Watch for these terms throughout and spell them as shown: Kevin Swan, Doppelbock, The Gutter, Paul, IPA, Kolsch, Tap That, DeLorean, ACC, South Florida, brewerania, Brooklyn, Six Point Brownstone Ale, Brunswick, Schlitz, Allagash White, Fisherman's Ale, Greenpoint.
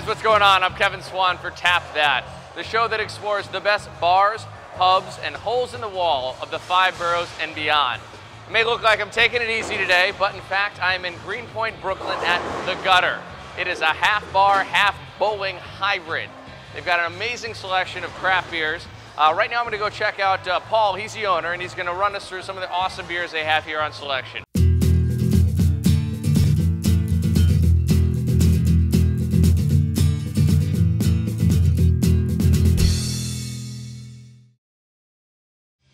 guys, what's going on? I'm Kevin Swan for Tap That, the show that explores the best bars, pubs, and holes in the wall of the five boroughs and beyond. It may look like I'm taking it easy today, but in fact, I'm in Greenpoint, Brooklyn at The Gutter. It is a half bar, half bowling hybrid. They've got an amazing selection of craft beers. Right now I'm gonna go check out Paul, he's the owner, and he's gonna run us through some of the awesome beers they have here on selection.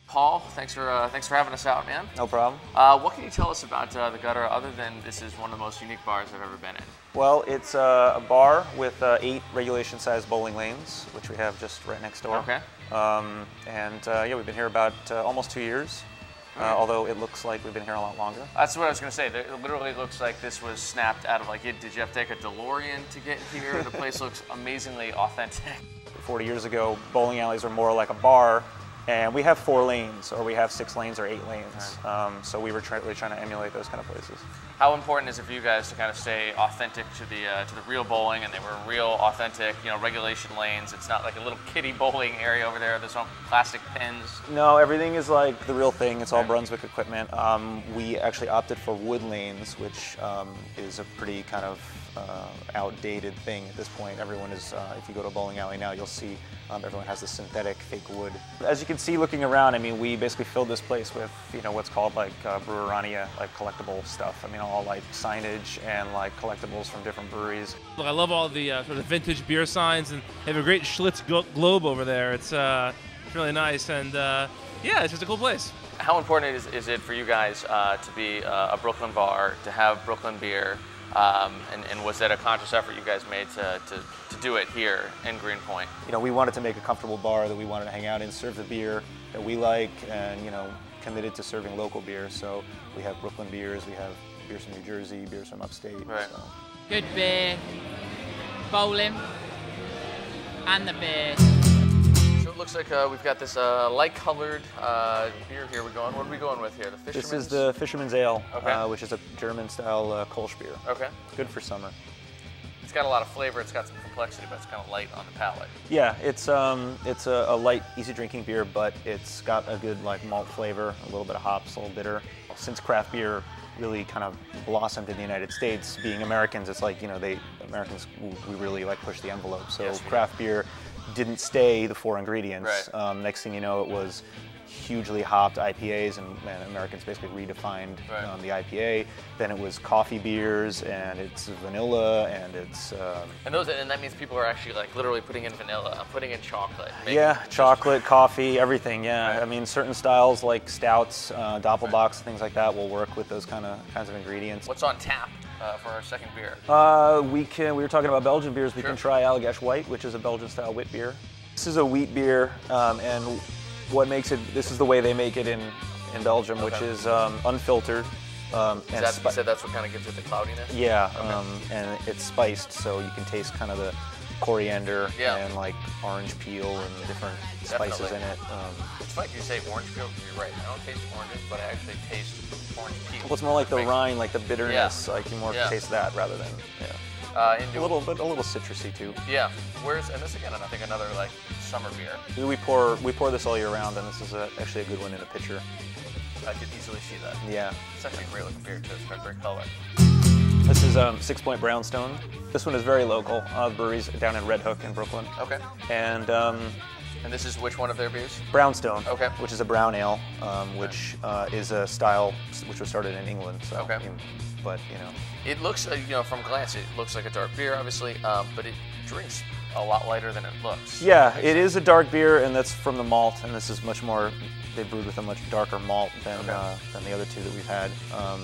Paul, thanks for having us out, man. No problem. What can you tell us about The Gutter, other than this is one of the most unique bars I've ever been in? Well, it's a bar with 8 regulation-sized bowling lanes, which we have just right next door. Okay. Yeah, we've been here about almost 2 years, although it looks like we've been here a lot longer. That's what I was going to say. It literally looks like this was snapped out of, like, did you have to take a DeLorean to get here? The place looks amazingly authentic. 40 years ago, bowling alleys were more like a bar. And we have 4 lanes, or we have 6 lanes or 8 lanes. Right. So we were really trying to emulate those kind of places. How important is it for you guys to kind of stay authentic to the real bowling, and they were real authentic, you know, regulation lanes? It's not like a little kiddie bowling area over there. There's no plastic pins. No, everything is like the real thing. It's all Brunswick equipment. We actually opted for wood lanes, which is a pretty kind of outdated thing at this point. Everyone is, if you go to a bowling alley now, you'll see everyone has this synthetic fake wood. As you can see looking around, I mean, we basically filled this place with, you know, what's called like brewerania, like collectible stuff. I mean, all like signage and like collectibles from different breweries. Look, I love all the sort of vintage beer signs, and they have a great Schlitz globe over there. It's really nice, and yeah, it's just a cool place. How important is it for you guys to be a Brooklyn bar, to have Brooklyn beer? And was that a conscious effort you guys made to do it here in Greenpoint? You know, we wanted to make a comfortable bar that we wanted to hang out in, serve the beer that we like, and, you know, committed to serving local beer. So we have Brooklyn beers, we have beers from New Jersey, beers from upstate. Right. So. Good beer, bowling, and the beer. Looks like we've got this light-colored beer here. We're going. What are we going with here? The Fisherman's. This is the Fisherman's Ale, okay. Which is a German-style Kolsch beer. Okay. Good for summer. It's got a lot of flavor. It's got some complexity, but it's kind of light on the palate. Yeah, it's a light, easy-drinking beer, but it's got a good like malt flavor, a little bit of hops, a little bitter. Since craft beer really kind of blossomed in the United States, being Americans, it's like, you know, Americans, we really like push the envelope. So yes, craft beer didn't stay the 4 ingredients. Right. Next thing you know, it was hugely hopped IPAs, and Americans basically redefined the IPA. Then it was coffee beers, and it's vanilla, and it's and that means people are actually like literally putting in vanilla, putting in chocolate. Yeah, chocolate, coffee, everything. Yeah, right. I mean, certain styles like stouts, doppelbocks, things like that will work with those kinds of ingredients. What's on tap? For our second beer? We were talking about Belgian beers. We can try Allagash White, which is a Belgian-style wheat beer. This is a wheat beer, and what makes it, this is the way they make it in Belgium, which is unfiltered. So that's what kind of gives it the cloudiness? Yeah, and it's spiced, so you can taste kind of the coriander and like orange peel and different spices in it. It's like you say orange peel, you're right. I don't taste oranges, but I actually taste orange peel. Well, it's more like the rind, like the bitterness. Like you more taste that rather than a little citrusy too. Yeah. And this again, I think another like summer beer. We pour this all year round, and this is actually a good one in a pitcher. I could easily see that. Yeah. It's actually a great looking beer too. It's got a great color. This is 6 Point Brownstone. This one is very local. The brewery's down in Red Hook in Brooklyn. Okay. And this is which one of their beers? Brownstone. Okay. Which is a brown ale, which is a style which was started in England. So, okay. But you know, it looks you know, from glance it looks like a dark beer, obviously, but it drinks a lot lighter than it looks. Yeah, it is a dark beer, and that's from the malt. And this is much more. They brewed with a much darker malt than the other two that we've had.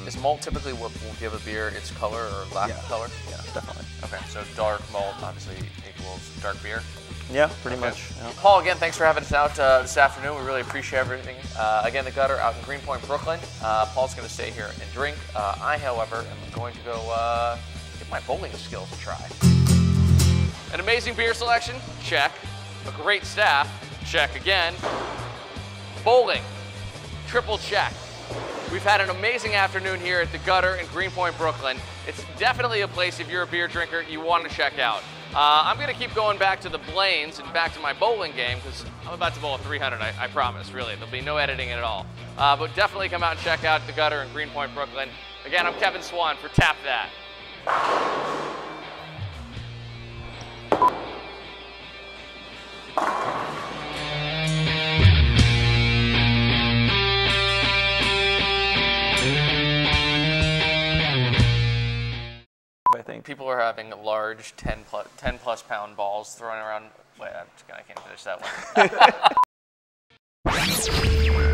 Is malt typically what will give a beer its color or lack of color? Yeah, definitely. Okay, so dark malt obviously equals dark beer. Yeah, pretty much. Yeah. Paul, again, thanks for having us out this afternoon. We really appreciate everything. Again, The Gutter out in Greenpoint, Brooklyn. Paul's going to stay here and drink. I, however, am going to go give my bowling skills a try. An amazing beer selection, check. A great staff, check again. Bowling, triple check. We've had an amazing afternoon here at The Gutter in Greenpoint, Brooklyn. It's definitely a place, if you're a beer drinker, you want to check out. I'm going to keep going back to the Blaines and back to my bowling game, because I'm about to bowl a 300, I promise, really. There'll be no editing at all. But definitely come out and check out The Gutter in Greenpoint, Brooklyn. Again, I'm Kevin Swan for Tap That. People are having large 10 plus pound balls thrown around. Wait, I can't finish that one.